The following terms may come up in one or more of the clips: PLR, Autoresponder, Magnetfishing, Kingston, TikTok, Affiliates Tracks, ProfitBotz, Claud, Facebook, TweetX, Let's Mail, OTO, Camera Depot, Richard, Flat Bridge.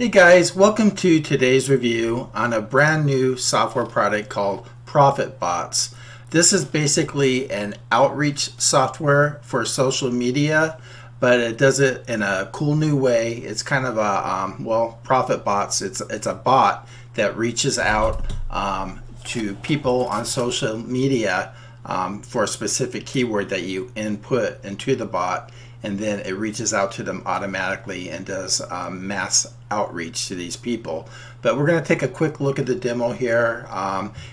Hey guys, welcome to today's review on a brand new software product called ProfitBotz. This is basically an outreach software for social media, but it does it in a cool new way. It's kind of a, ProfitBotz, it's a bot that reaches out to people on social media for a specific keyword that you input into the bot, and then it reaches out to them automatically and does mass outreach to these people. But we're going to take a quick look at the demo here.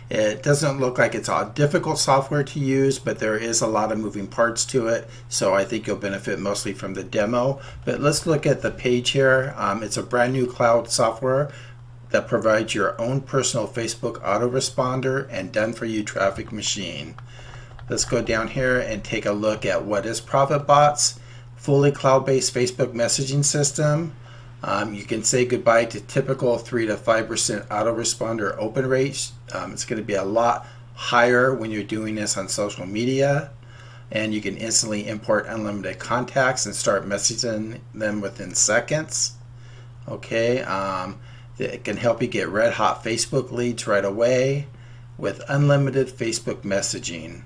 It doesn't look like it's a difficult software to use, but there is a lot of moving parts to it, so I think you'll benefit mostly from the demo. But let's look at the page here. It's a brand new cloud software that provides your own personal Facebook autoresponder and done-for-you traffic machine. Let's go down here and take a look at what is ProfitBotz. Fully cloud-based Facebook messaging system. You can say goodbye to typical 3 to 5% autoresponder open rates. It's going to be a lot higher when you're doing this on social media, and you can instantly import unlimited contacts and start messaging them within seconds. Okay, it can help you get red hot Facebook leads right away with unlimited Facebook messaging,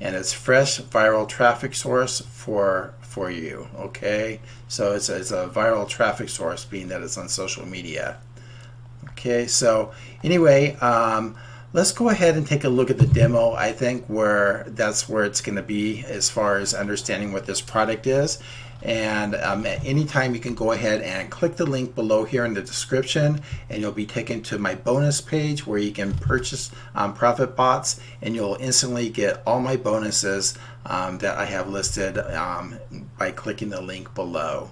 and it's fresh viral traffic source for you. Okay, so it's a viral traffic source, being that it's on social media. Okay, so anyway, let's go ahead and take a look at the demo. I think that's where it's going to be as far as understanding what this product is. And at any time you can go ahead and click the link below here in the description, and you'll be taken to my bonus page where you can purchase ProfitBotz, and you'll instantly get all my bonuses that I have listed by clicking the link below.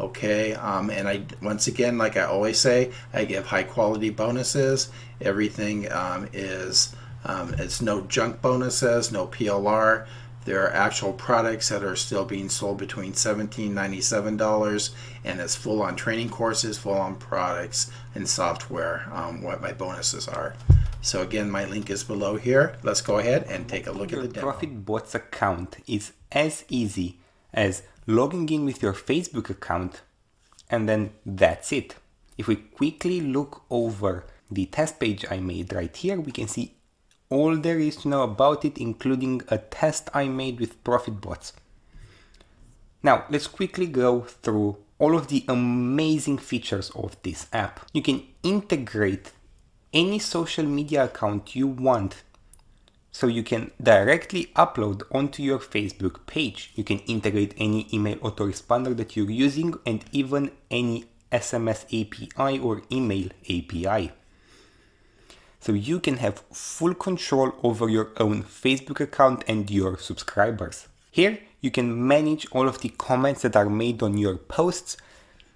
Okay, and I, once again, like I always say, I give high quality bonuses. Everything it's no junk bonuses, no PLR. There are actual products that are still being sold between $17.97, and it's full on training courses, full on products and software, what my bonuses are. So again, my link is below here. Let's go ahead and take a look at the demo. ProfitBotz account is as easy as logging in with your Facebook account, and then that's it. If we quickly look over the test page I made right here, we can see all there is to know about it, including a test I made with ProfitBotz. Now let's quickly go through all of the amazing features of this app. You can integrate any social media account you want, so you can directly upload onto your Facebook page. You can integrate any email autoresponder that you're using, and even any SMS API or email API. So you can have full control over your own Facebook account and your subscribers. Here you can manage all of the comments that are made on your posts,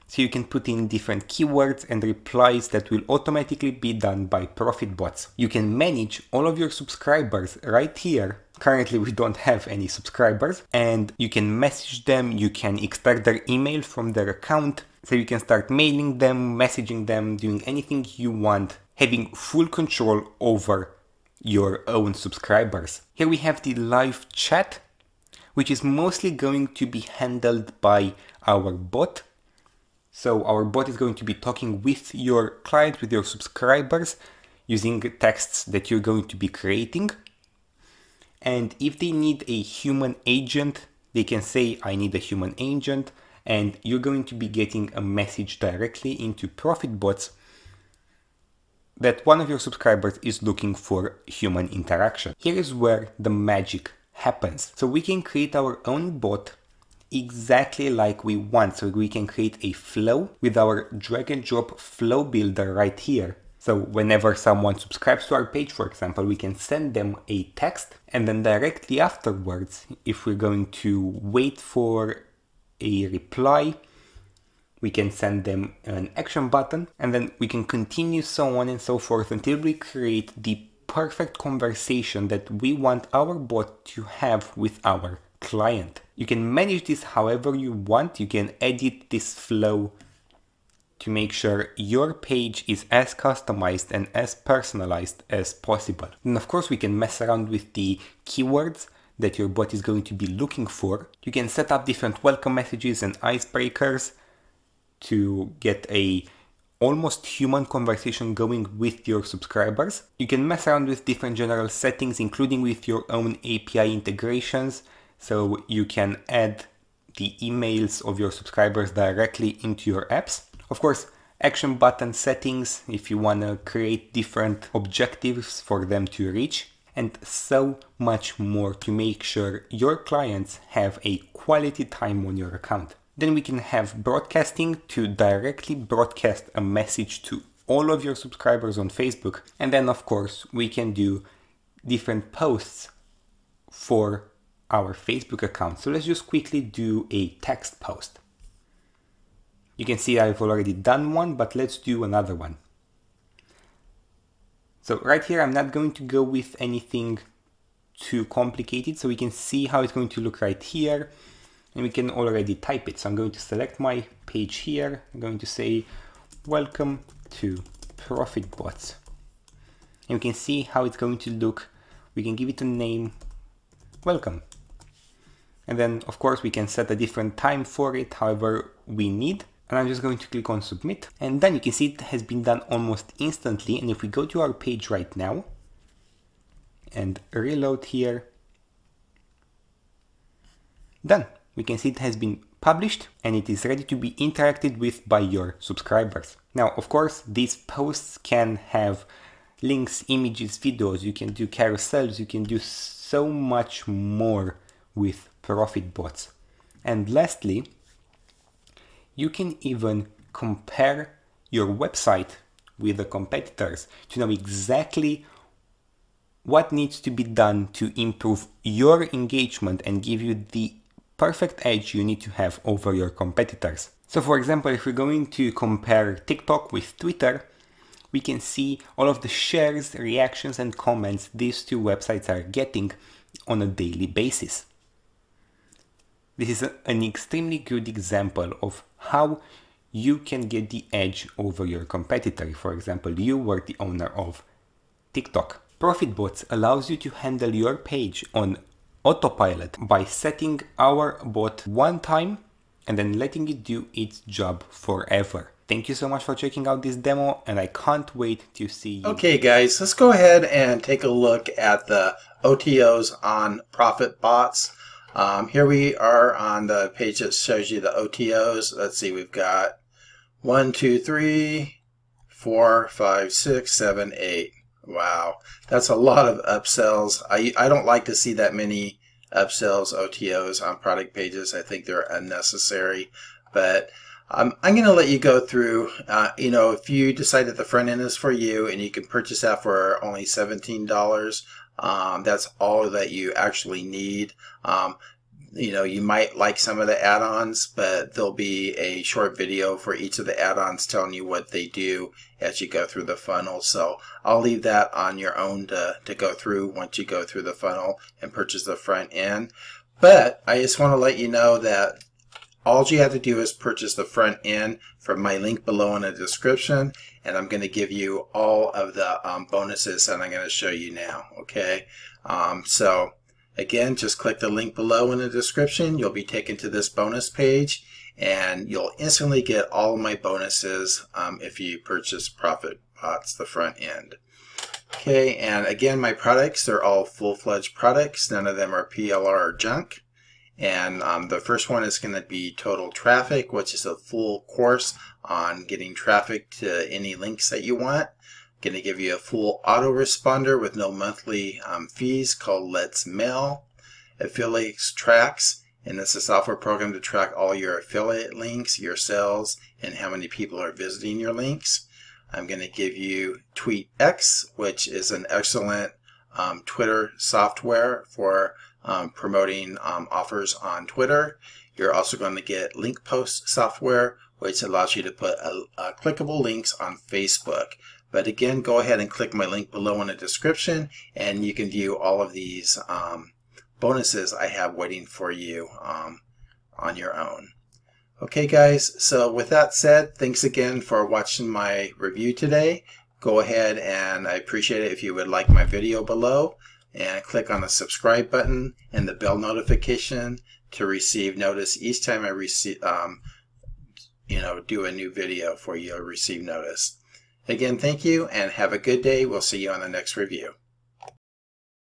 so you can put in different keywords and replies that will automatically be done by ProfitBotz. You can manage all of your subscribers right here. Currently we don't have any subscribers, and you can message them, you can extract their email from their account, so you can start mailing them, messaging them, doing anything you want, having full control over your own subscribers. Here we have the live chat, which is mostly going to be handled by our bot. So our bot is going to be talking with your clients, with your subscribers, using texts that you're going to be creating. And if they need a human agent, they can say, I need a human agent, and you're going to be getting a message directly into ProfitBotz that one of your subscribers is looking for human interaction. Here is where the magic happens. So we can create our own bot exactly like we want. So we can create a flow with our drag and drop flow builder right here. So whenever someone subscribes to our page, for example, we can send them a text, and then directly afterwards, if we're going to wait for a reply, we can send them an action button, and then we can continue so on and so forth until we create the perfect conversation that we want our bot to have with our client. You can manage this however you want. You can edit this flow to make sure your page is as customized and as personalized as possible. And of course, we can mess around with the keywords that your bot is going to be looking for. You can set up different welcome messages and icebreakers to get a almost human conversation going with your subscribers. You can mess around with different general settings, including with your own API integrations, so you can add the emails of your subscribers directly into your apps. Of course, action button settings if you want to create different objectives for them to reach, and so much more to make sure your clients have a quality time on your account. Then we can have broadcasting to directly broadcast a message to all of your subscribers on Facebook. And then of course we can do different posts for our Facebook account. So let's just quickly do a text post. You can see I've already done one, but let's do another one. So right here, I'm not going to go with anything too complicated. So we can see how it's going to look right here, and we can already type it. So I'm going to select my page here. I'm going to say, welcome to ProfitBotz. And we can see how it's going to look. We can give it a name, welcome. And then of course we can set a different time for it, however we need. And I'm just going to click on submit. And then you can see it has been done almost instantly. And if we go to our page right now and reload here, done. We can see it has been published and it is ready to be interacted with by your subscribers. Now, of course, these posts can have links, images, videos, you can do carousels, you can do so much more with ProfitBotz. And lastly, you can even compare your website with the competitors to know exactly what needs to be done to improve your engagement and give you the perfect edge you need to have over your competitors. So for example, if we're going to compare TikTok with Twitter, we can see all of the shares, reactions, and comments these two websites are getting on a daily basis. This is an extremely good example of how you can get the edge over your competitor. For example, you were the owner of TikTok. ProfitBotz allows you to handle your page on autopilot by setting our bot one time and then letting it do its job forever. Thank you so much for checking out this demo, and I can't wait to see you. Okay guys, let's go ahead and take a look at the OTOs on ProfitBotz. Here we are on the page that shows you the OTOs. Let's see, we've got 1, 2, 3, 4, 5, 6, 7, 8. Wow, that's a lot of upsells. I don't like to see that many upsells, OTOs on product pages. I think they're unnecessary, but I'm going to let you go through, you know, if you decide that the front end is for you and you can purchase that for only $17, that's all that you actually need. You know, you might like some of the add-ons, but there'll be a short video for each of the add-ons telling you what they do as you go through the funnel. So I'll leave that on your own to go through once you go through the funnel and purchase the front end. But I just want to let you know that all you have to do is purchase the front end from my link below in the description, and I'm going to give you all of the bonuses that I'm going to show you now, okay? So again, just click the link below in the description. You'll be taken to this bonus page, and you'll instantly get all of my bonuses if you purchase ProfitBotz, the front end. Okay, and again, my products, they're all full-fledged products. None of them are PLR or junk. And the first one is going to be Total Traffic, which is a full course on getting traffic to any links that you want. Going to give you a full autoresponder with no monthly fees called Let's Mail. Affiliates Tracks, and this is a software program to track all your affiliate links, your sales, and how many people are visiting your links. I'm going to give you TweetX, which is an excellent Twitter software for promoting offers on Twitter. You're also going to get link post software, which allows you to put clickable links on Facebook. But again, go ahead and click my link below in the description, and you can view all of these bonuses I have waiting for you on your own. Okay guys, so with that said, thanks again for watching my review today. Go ahead, and I appreciate it if you would like my video below, and click on the subscribe button and the bell notification to receive notice each time I do a new video for you to receive notice. Again, thank you and have a good day. We'll see you on the next review.